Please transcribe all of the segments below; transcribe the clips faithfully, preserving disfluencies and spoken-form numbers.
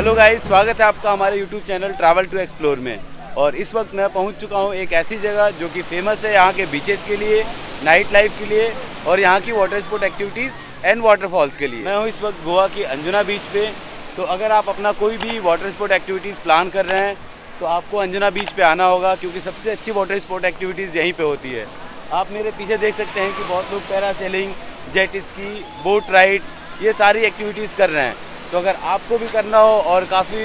Hello guys, स्वागत है आपका हमारे YouTube channel travel to explore में। और इस वक्त मैं पहुंच चुका हूं एक ऐसी जगह जो कि फेमस है यहां के बीचेस के लिए, नाइट लाइफ के लिए और यहां की water sport activities and waterfalls के लिए। मैं हूं इस वक्त गोवा की अंजुना बीच पे। तो अगर आप अपना कोई भी वाटर स्पोर्ट एक्टिविटीज़ प्लान कर रहे हैं तो आपको अंजुना बीच पर आना होगा, क्योंकि सबसे अच्छी वाटर स्पोर्ट एक्टिविटीज़ यहीं पर होती है। आप मेरे पीछे देख सकते हैं कि बहुत लोग parasailing, jet ski, boat ride, ये सारी एक्टिविटीज़ कर रहे हैं। तो अगर आपको भी करना हो और काफ़ी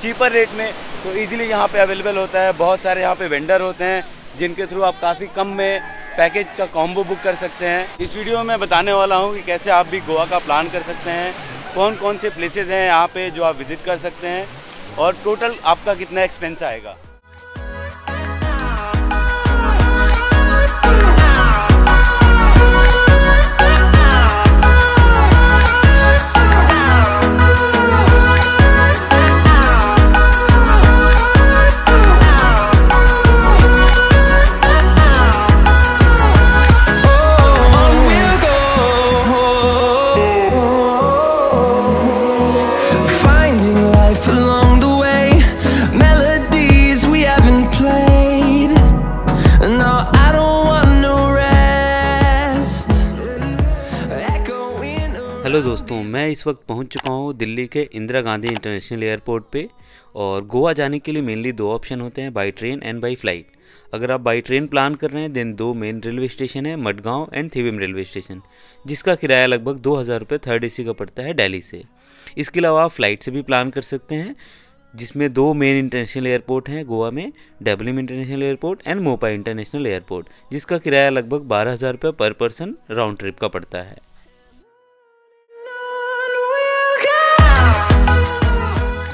चीपर रेट में, तो इजीली यहाँ पे अवेलेबल होता है। बहुत सारे यहाँ पे वेंडर होते हैं जिनके थ्रू आप काफ़ी कम में पैकेज का कॉम्बो बुक कर सकते हैं। इस वीडियो में मैं बताने वाला हूँ कि कैसे आप भी गोवा का प्लान कर सकते हैं, कौन कौन से प्लेसेस हैं यहाँ पे जो आप विज़िट कर सकते हैं और टोटल आपका कितना एक्सपेंस आएगा। हेलो दोस्तों, मैं इस वक्त पहुंच चुका हूं दिल्ली के इंदिरा गांधी इंटरनेशनल एयरपोर्ट पे। और गोवा जाने के लिए मेनली दो ऑप्शन होते हैं, by train and by flight. अगर आप बाई ट्रेन प्लान कर रहे हैं देन दो मेन रेलवे स्टेशन है, Madgaon and Thivim railway station, जिसका किराया लगभग दो हज़ार रुपये थर्ड ए सी का पड़ता है दिल्ली से। इसके अलावा आप फ्लाइट से भी प्लान कर सकते हैं, जिसमें दो मेन इंटरनेशनल एयरपोर्ट हैं गोवा में, Dabolim international airport and Mopa international airport, जिसका किराया लगभग बारह हज़ार रुपये पर पर्सन राउंड ट्रिप का पड़ता है।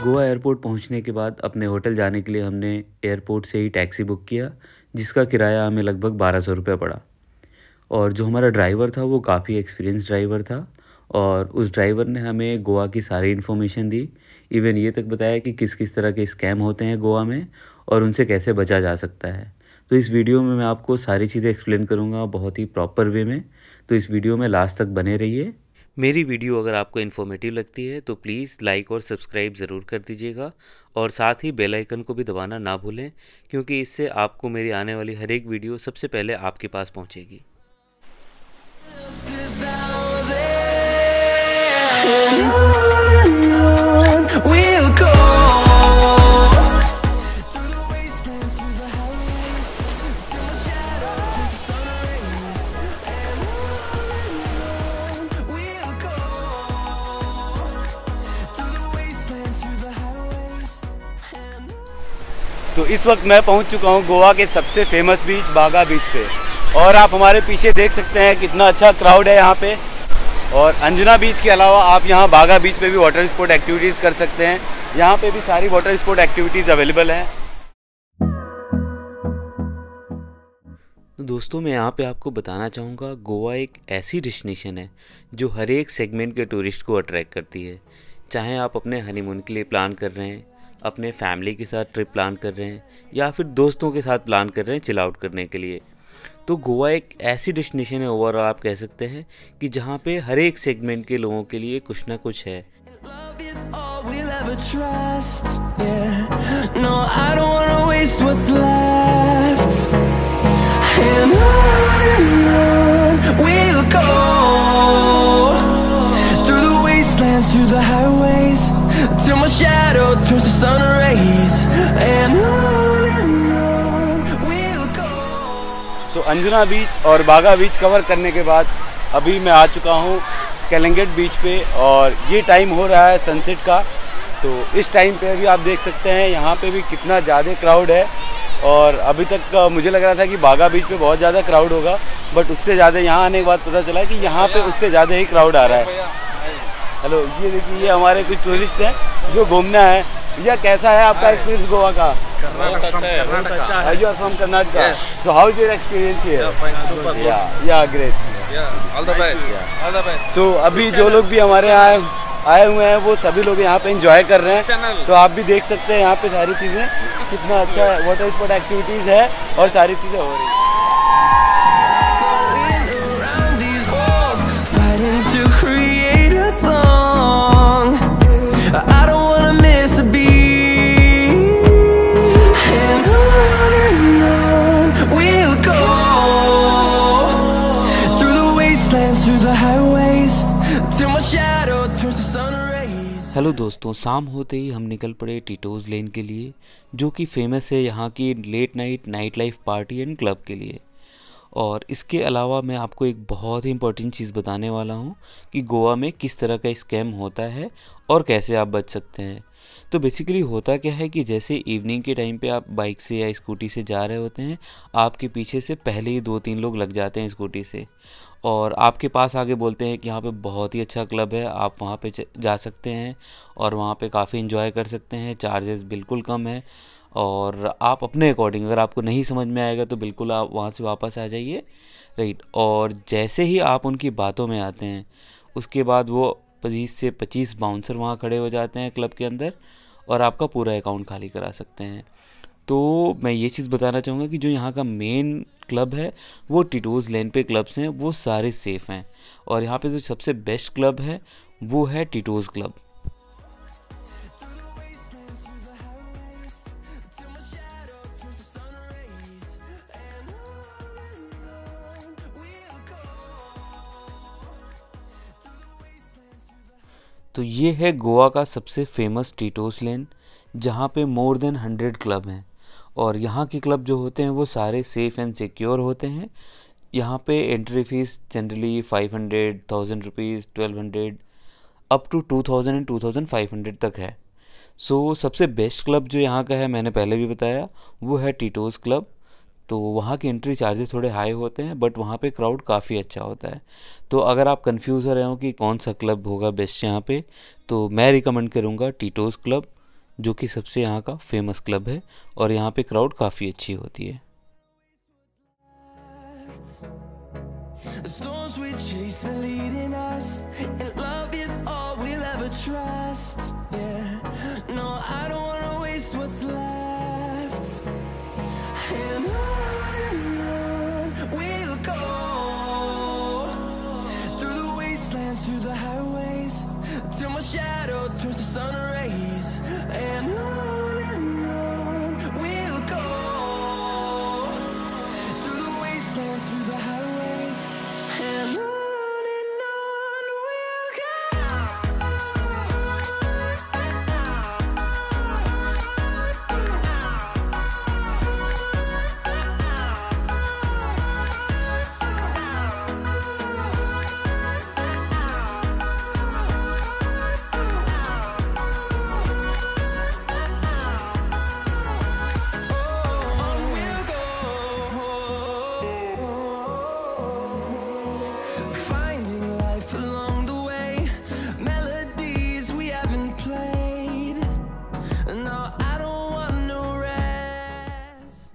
गोवा एयरपोर्ट पहुंचने के बाद अपने होटल जाने के लिए हमने एयरपोर्ट से ही टैक्सी बुक किया, जिसका किराया हमें लगभग बारह सौ रुपये पड़ा। और जो हमारा ड्राइवर था वो काफ़ी एक्सपीरियंस ड्राइवर था और उस ड्राइवर ने हमें गोवा की सारी इन्फॉर्मेशन दी, इवन ये तक बताया कि किस किस तरह के स्कैम होते हैं गोवा में और उनसे कैसे बचा जा सकता है। तो इस वीडियो में मैं आपको सारी चीज़ें एक्सप्लेन करूँगा बहुत ही प्रॉपर वे में, तो इस वीडियो में लास्ट तक बने रहिए। मेरी वीडियो अगर आपको इन्फॉर्मेटिव लगती है तो प्लीज़ लाइक और सब्सक्राइब ज़रूर कर दीजिएगा और साथ ही बेल आइकन को भी दबाना ना भूलें, क्योंकि इससे आपको मेरी आने वाली हर एक वीडियो सबसे पहले आपके पास पहुंचेगी। तो इस वक्त मैं पहुंच चुका हूं गोवा के सबसे फेमस बीच बागा बीच पे। और आप हमारे पीछे देख सकते हैं कितना अच्छा क्राउड है यहाँ पे। और अंजुना बीच के अलावा आप यहाँ बागा बीच पे भी वाटर स्पोर्ट एक्टिविटीज़ कर सकते हैं। यहाँ पे भी सारी वाटर स्पोर्ट एक्टिविटीज़ अवेलेबल हैं। दोस्तों, मैं यहाँ पे आपको बताना चाहूँगा, गोवा एक ऐसी डेस्टिनेशन है जो हर एक सेगमेंट के टूरिस्ट को अट्रैक्ट करती है। चाहे आप अपने हनीमून के लिए प्लान कर रहे हैं, अपने फैमिली के साथ ट्रिप प्लान कर रहे हैं या फिर दोस्तों के साथ प्लान कर रहे हैं चिल आउट करने के लिए, तो गोवा एक ऐसी डेस्टिनेशन है ओवरऑल आप कह सकते हैं कि जहाँ पे हर एक सेगमेंट के लोगों के लिए कुछ ना कुछ है। तो अंजुना बीच और बागा बीच कवर करने के बाद अभी मैं आ चुका हूँ कैलंगेट बीच पे। और ये टाइम हो रहा है सनसेट का, तो इस टाइम पे अभी आप देख सकते हैं यहाँ पे भी कितना ज़्यादा क्राउड है। और अभी तक मुझे लग रहा था कि बागा बीच पे बहुत ज़्यादा क्राउड होगा, बट उससे ज़्यादा यहाँ आने के बाद पता चला कि यहाँ पे उससे ज़्यादा ही क्राउड आ रहा है। हेलो, ये देखिए, ये हमारे कुछ टूरिस्ट हैं जो घूमना है। भैया, कैसा है आपका एक्सपीरियंस गोवा का? Karnataka. So how is your experience here? Yeah yeah great, all the best, all the best. So अभी जो लोग भी हमारे यहाँ आए हुए हैं वो सभी लोग यहाँ पे एंजॉय कर रहे हैं। तो आप भी देख सकते हैं यहाँ पे सारी चीज़ें, कितना अच्छा वाटर स्पोर्ट एक्टिविटीज़ है और सारी चीज़ें हो रही हैं। I don't wanna हेलो दोस्तों, शाम होते ही हम निकल पड़े टीटोज़ लेन के लिए, जो कि फेमस है यहाँ की late night night life party and club के लिए। और इसके अलावा मैं आपको एक बहुत ही इंपॉर्टेंट चीज़ बताने वाला हूँ कि गोवा में किस तरह का स्कैम होता है और कैसे आप बच सकते हैं। तो बेसिकली होता क्या है कि जैसे इवनिंग के टाइम पे आप बाइक से या स्कूटी से जा रहे होते हैं, आपके पीछे से पहले ही दो तीन लोग लग जाते हैं स्कूटी से और आपके पास आगे बोलते हैं कि यहाँ पे बहुत ही अच्छा क्लब है, आप वहाँ पे जा सकते हैं और वहाँ पे काफ़ी इन्जॉय कर सकते हैं, चार्जेस बिल्कुल कम है और आप अपने अकॉर्डिंग, अगर आपको नहीं समझ में आएगा तो बिल्कुल आप वहाँ से वापस आ जाइए, राइट। और जैसे ही आप उनकी बातों में आते हैं, उसके बाद वो पच्चीस से पच्चीस बाउंसर वहाँ खड़े हो जाते हैं क्लब के अंदर और आपका पूरा अकाउंट खाली करा सकते हैं। तो मैं ये चीज़ बताना चाहूँगा कि जो यहाँ का मेन क्लब है वो टीटोज़ लेन पे क्लब्स हैं वो सारे सेफ़ हैं, और यहाँ पे जो सबसे बेस्ट क्लब है वो है टीटोज़ क्लब। तो ये है गोवा का सबसे फेमस टीटोज़ लेन, जहाँ पे मोर देन हंड्रेड क्लब हैं और यहाँ के क्लब जो होते हैं वो सारे सेफ़ एंड सिक्योर होते हैं। यहाँ पे entry fees generally five hundred, thousand rupees, twelve hundred, up to two thousand and two thousand five hundred तक है। सो so, सबसे बेस्ट क्लब जो यहाँ का है, मैंने पहले भी बताया, वो है टीटोज़ क्लब। तो वहाँ के एंट्री चार्जेस थोड़े हाई होते हैं बट वहाँ पे क्राउड काफ़ी अच्छा होता है। तो अगर आप कंफ्यूज हो रहे हो कि कौन सा क्लब होगा बेस्ट यहाँ पे, तो मैं रिकमेंड करूँगा टीटोज़ क्लब, जो कि सबसे यहाँ का फेमस क्लब है और यहाँ पे क्राउड काफ़ी अच्छी होती है।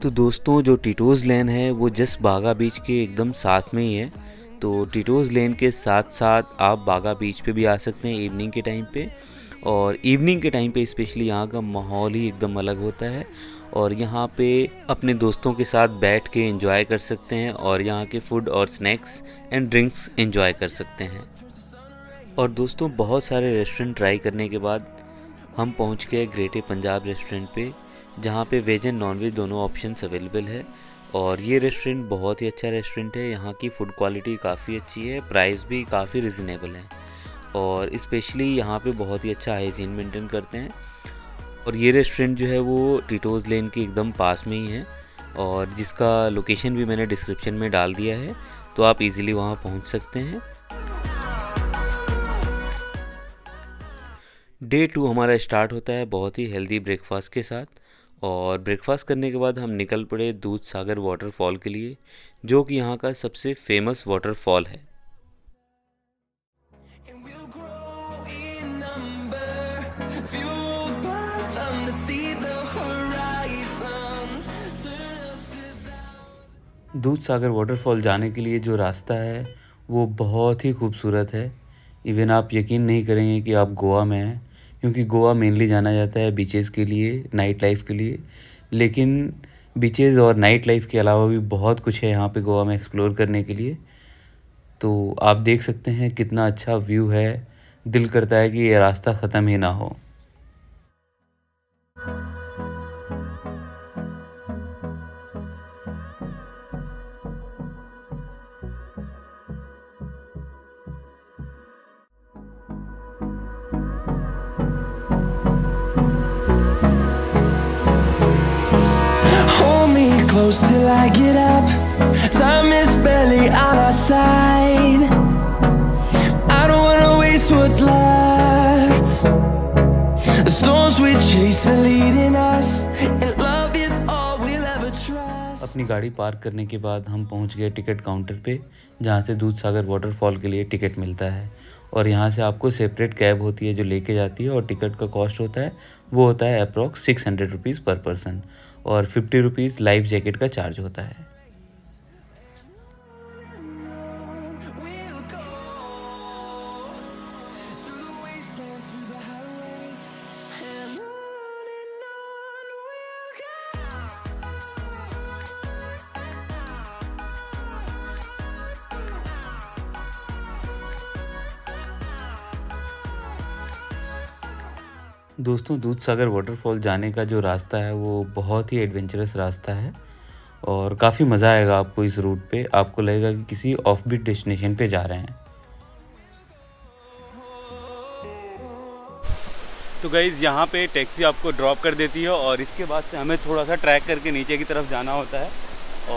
तो दोस्तों, जो टीटोज़ लेन है वो जस्ट बागा बीच के एकदम साथ में ही है। तो टीटोज़ लेन के साथ साथ आप बागा बीच पे भी आ सकते हैं इवनिंग के टाइम पे, और इवनिंग के टाइम पे स्पेशली यहाँ का माहौल ही एकदम अलग होता है और यहाँ पे अपने दोस्तों के साथ बैठ के एंजॉय कर सकते हैं और यहाँ के फूड और स्नैक्स एंड ड्रिंक्स एंजॉय कर सकते हैं। और दोस्तों, बहुत सारे रेस्टोरेंट ट्राई करने के बाद हम पहुँच गए ग्रेटे पंजाब रेस्टोरेंट पर, जहाँ पे वेज एंड नॉन वेज दोनों ऑप्शंस अवेलेबल है। और ये रेस्टोरेंट बहुत ही अच्छा रेस्टोरेंट है, यहाँ की फ़ूड क्वालिटी काफ़ी अच्छी है, प्राइस भी काफ़ी रिजनेबल है और स्पेशली यहाँ पे बहुत ही अच्छा हाइजीन मेंटेन करते हैं। और ये रेस्टोरेंट जो है वो टीटोज़ लेन के एकदम पास में ही है और जिसका लोकेशन भी मैंने डिस्क्रिप्शन में डाल दिया है, तो आप इज़िली वहाँ पहुँच सकते हैं। डे टू हमारा स्टार्ट होता है बहुत ही हेल्दी ब्रेकफास्ट के साथ, और ब्रेकफास्ट करने के बाद हम निकल पड़े दूधसागर वाटरफॉल के लिए, जो कि यहाँ का सबसे फेमस वाटरफॉल है। दूधसागर वाटरफॉल जाने के लिए जो रास्ता है वो बहुत ही खूबसूरत है। इवन आप यकीन नहीं करेंगे कि आप गोवा में हैं, क्योंकि गोवा मेनली जाना जाता है बीचेस के लिए, नाइट लाइफ के लिए, लेकिन बीचेस और नाइट लाइफ के अलावा भी बहुत कुछ है यहाँ पे गोवा में एक्सप्लोर करने के लिए। तो आप देख सकते हैं कितना अच्छा व्यू है, दिल करता है कि ये रास्ता ख़त्म ही ना हो। close till I get up. Time is barely on our side. I don't wanna waste what's left. The storms we chase are leading us, and love is all we'll ever trust. अपनी गाड़ी park करने के बाद हम पहुंच गए ticket counter पे, जहाँ से दूधसागर वाटरफॉल के लिए टिकट मिलता है और यहाँ से आपको सेपरेट कैब होती है जो लेके जाती है और टिकट का कॉस्ट होता है वो होता है approx six hundred rupees per person और फिफ्टी रुपीज़ लाइफ जैकेट का चार्ज होता है। दोस्तों, दूधसागर वाटरफॉल जाने का जो रास्ता है वो बहुत ही एडवेंचरस रास्ता है और काफ़ी मज़ा आएगा आपको इस रूट पे। आपको लगेगा कि किसी ऑफ बीट डेस्टिनेशन पे जा रहे हैं। तो गाइज़, यहाँ पे टैक्सी आपको ड्रॉप कर देती है और इसके बाद से हमें थोड़ा सा ट्रैक करके नीचे की तरफ जाना होता है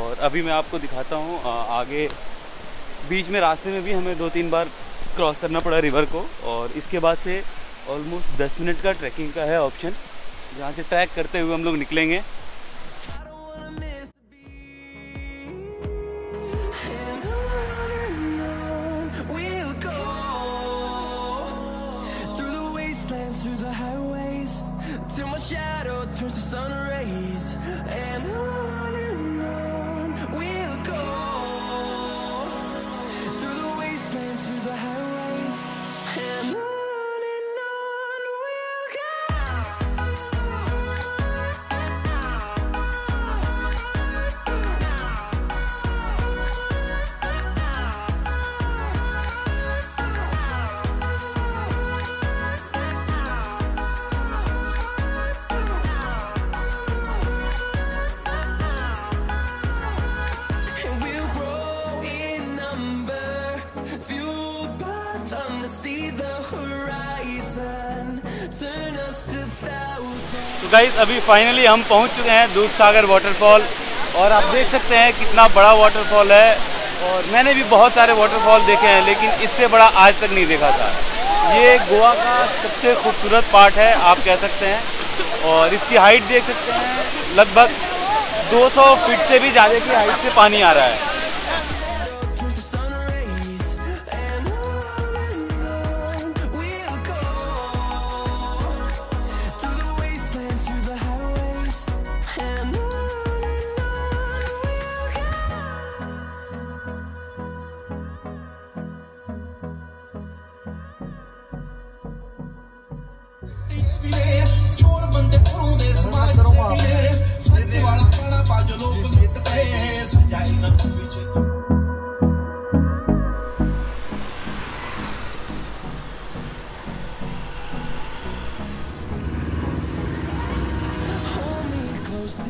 और अभी मैं आपको दिखाता हूँ आगे। बीच में रास्ते में भी हमें दो तीन बार क्रॉस करना पड़ा रिवर को और इसके बाद से ऑलमोस्ट दस मिनट का ट्रैकिंग का है ऑप्शन, जहाँ से ट्रैक करते हुए हम लोग निकलेंगे। तो गाइस, अभी फाइनली हम पहुंच चुके हैं दूधसागर वाटरफॉल और आप देख सकते हैं कितना बड़ा वाटरफॉल है और मैंने भी बहुत सारे वाटरफॉल देखे हैं लेकिन इससे बड़ा आज तक नहीं देखा था। ये गोवा का सबसे खूबसूरत पार्ट है आप कह सकते हैं और इसकी हाइट देख सकते हैं, लगभग दो सौ फीट से भी ज़्यादा की हाइट से पानी आ रहा है।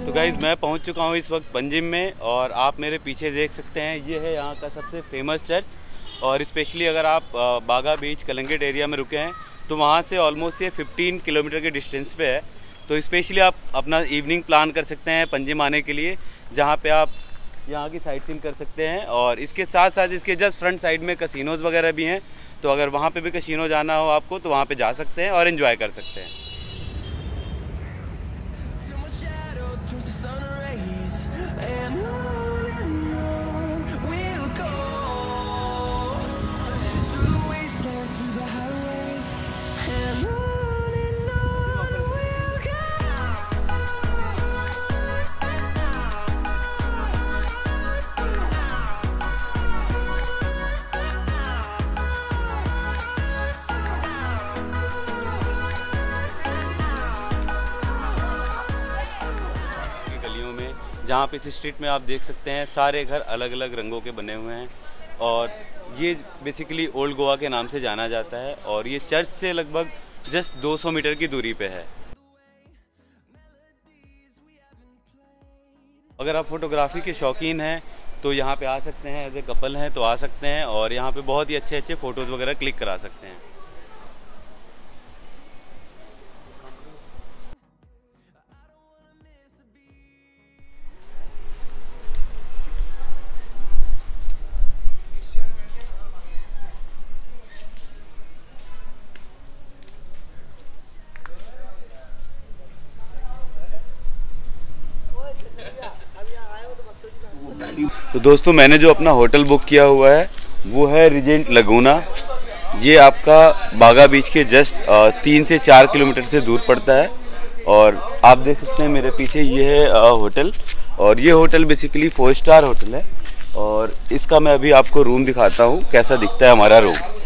तो गाइज, मैं पहुंच चुका हूं इस वक्त पंजिम में और आप मेरे पीछे देख सकते हैं, ये है यहाँ का सबसे फेमस चर्च और स्पेशली अगर आप बागा बीच कलंगेट एरिया में रुके हैं तो वहाँ से ऑलमोस्ट ये पंद्रह किलोमीटर के डिस्टेंस पे है। तो स्पेशली आप अपना इवनिंग प्लान कर सकते हैं पंजिम आने के लिए, जहाँ पे आप यहाँ की साइट सीन कर सकते हैं और इसके साथ साथ इसके जस्ट फ्रंट साइड में कसिनोज़ वगैरह भी हैं, तो अगर वहाँ पे भी कसिनो जाना हो आपको तो वहाँ पे जा सकते हैं और एंजॉय कर सकते हैं। जहाँ पे इस स्ट्रीट में आप देख सकते हैं सारे घर अलग अलग रंगों के बने हुए हैं और ये बेसिकली ओल्ड गोवा के नाम से जाना जाता है और ये चर्च से लगभग जस्ट दो सौ मीटर की दूरी पे है। अगर आप फोटोग्राफी के शौकीन हैं तो यहाँ पे आ सकते हैं, एज ए कपल हैं तो आ सकते हैं और यहाँ पे बहुत ही अच्छे अच्छे फ़ोटोज़ वगैरह क्लिक करा सकते हैं। तो दोस्तों मैंने जो अपना होटल बुक किया हुआ है वो है रिजेंट लगूना। ये आपका बागा बीच के जस्ट तीन से चार किलोमीटर से दूर पड़ता है और आप देख सकते हैं मेरे पीछे ये है होटल। और ये hotel basically four star hotel है और इसका मैं अभी आपको रूम दिखाता हूँ कैसा दिखता है हमारा रूम।